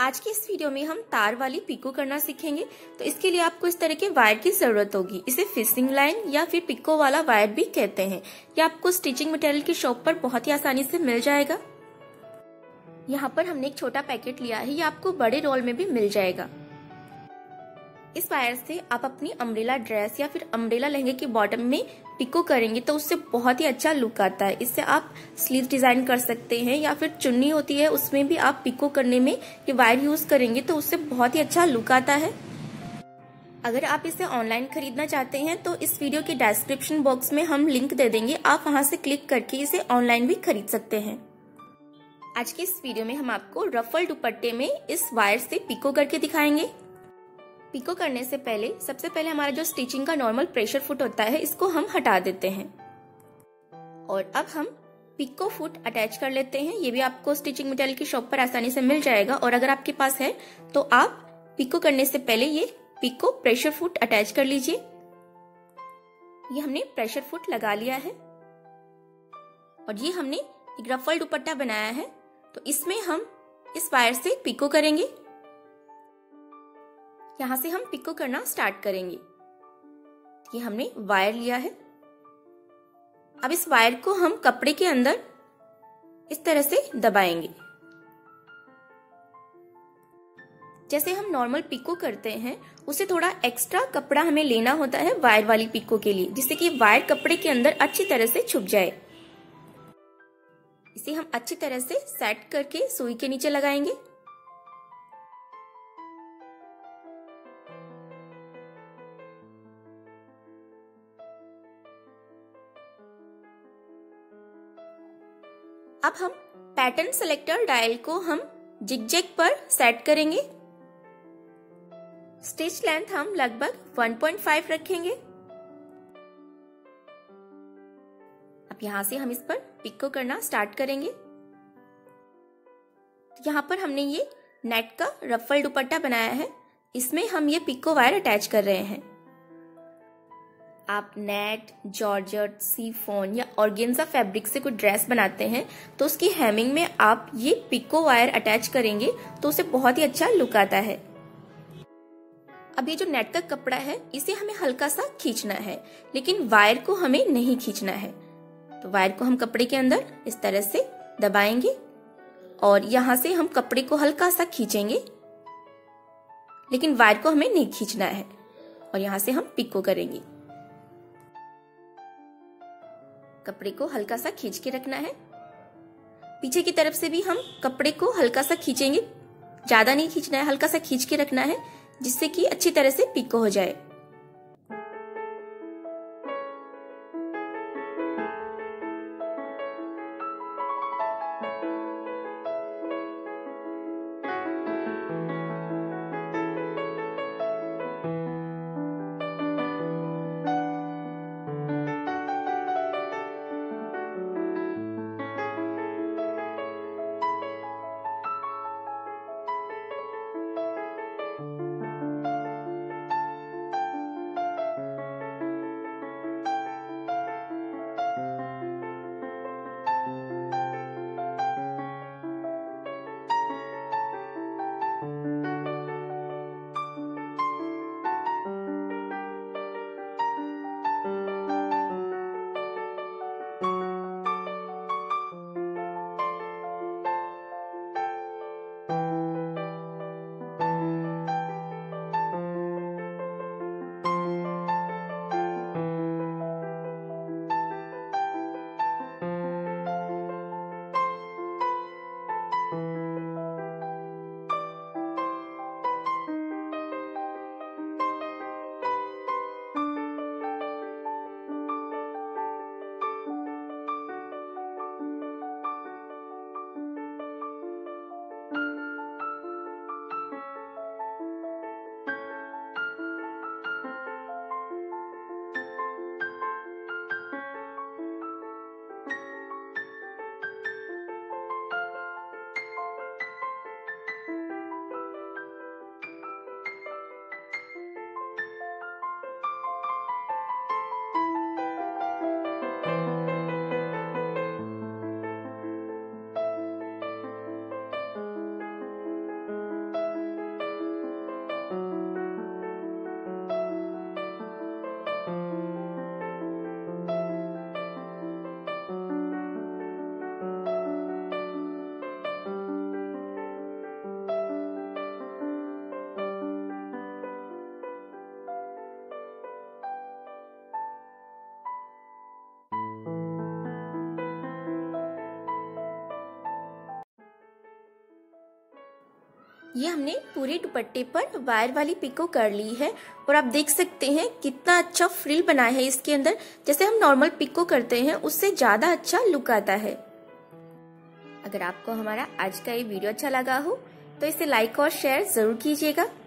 आज की इस वीडियो में हम तार वाली पिको करना सीखेंगे। तो इसके लिए आपको इस तरह के वायर की जरूरत होगी। इसे फिशिंग लाइन या फिर पिको वाला वायर भी कहते हैं। यह आपको स्टिचिंग मटेरियल की शॉप पर बहुत ही आसानी से मिल जाएगा। यहाँ पर हमने एक छोटा पैकेट लिया है, ये आपको बड़े रोल में भी मिल जाएगा। इस वायर से आप अपनी अम्ब्रेला ड्रेस या फिर अम्ब्रेला लहंगे के बॉटम में पिको करेंगे तो उससे बहुत ही अच्छा लुक आता है। इससे आप स्लीव डिजाइन कर सकते हैं या फिर चुन्नी होती है उसमें भी आप पिको करने में ये वायर यूज करेंगे तो उससे बहुत ही अच्छा लुक आता है। अगर आप इसे ऑनलाइन खरीदना चाहते हैं तो इस वीडियो के डिस्क्रिप्शन बॉक्स में हम लिंक दे देंगे, आप वहाँ से क्लिक करके इसे ऑनलाइन भी खरीद सकते हैं। आज के इस वीडियो में हम आपको रफल दुपट्टे में इस वायर से पिको करके दिखाएंगे। पिको करने से पहले सबसे पहले हमारा जो स्टिचिंग का नॉर्मल प्रेशर फुट होता है इसको हम हटा देते हैं और अब हम पिको फुट अटैच कर लेते हैं। ये भी आपको स्टिचिंग मटेरियल की शॉप पर आसानी से मिल जाएगा और अगर आपके पास है तो आप पिको करने से पहले ये पिको प्रेशर फुट अटैच कर लीजिए। ये हमने प्रेशर फुट लगा लिया है और ये हमने एक रफल दुपट्टा बनाया है तो इसमें हम इस वायर से पिको करेंगे। यहाँ से हम पिको करना स्टार्ट करेंगे। ये हमने वायर लिया है, अब इस वायर को हम कपड़े के अंदर इस तरह से दबाएंगे। जैसे हम नॉर्मल पिको करते हैं उसे थोड़ा एक्स्ट्रा कपड़ा हमें लेना होता है वायर वाली पिको के लिए, जिससे कि वायर कपड़े के अंदर अच्छी तरह से छुप जाए। इसे हम अच्छी तरह से सेट करके सुई के नीचे लगाएंगे। अब हम पैटर्न सेलेक्टर डायल को हम जिगजैग पर सेट करेंगे। स्टिच लेंथ हम लगभग 1.5 रखेंगे। अब यहां से हम इस पर पिको करना स्टार्ट करेंगे। यहां पर हमने ये नेट का रफल दुपट्टा बनाया है, इसमें हम ये पिको वायर अटैच कर रहे हैं। आप नेट, जॉर्जेट, सीफोन या ऑर्गेन्जा फैब्रिक से कोई ड्रेस बनाते हैं तो उसकी हेमिंग में आप ये पिको वायर अटैच करेंगे तो उसे बहुत ही अच्छा लुक आता है। अब ये जो नेट का कपड़ा है इसे हमें हल्का सा खींचना है, लेकिन वायर को हमें नहीं खींचना है। तो वायर को हम कपड़े के अंदर इस तरह से दबाएंगे और यहाँ से हम कपड़े को हल्का सा खींचेंगे, लेकिन वायर को हमें नहीं खींचना है और यहाँ से हम पिको करेंगे। कपड़े को हल्का सा खींच के रखना है। पीछे की तरफ से भी हम कपड़े को हल्का सा खींचेंगे, ज्यादा नहीं खींचना है, हल्का सा खींच के रखना है जिससे कि अच्छी तरह से पिको हो जाए। ये हमने पूरे दुपट्टे पर वायर वाली पिको कर ली है और आप देख सकते हैं कितना अच्छा फ्रिल बना है इसके अंदर। जैसे हम नॉर्मल पिको करते हैं उससे ज्यादा अच्छा लुक आता है। अगर आपको हमारा आज का ये वीडियो अच्छा लगा हो तो इसे लाइक और शेयर जरूर कीजिएगा।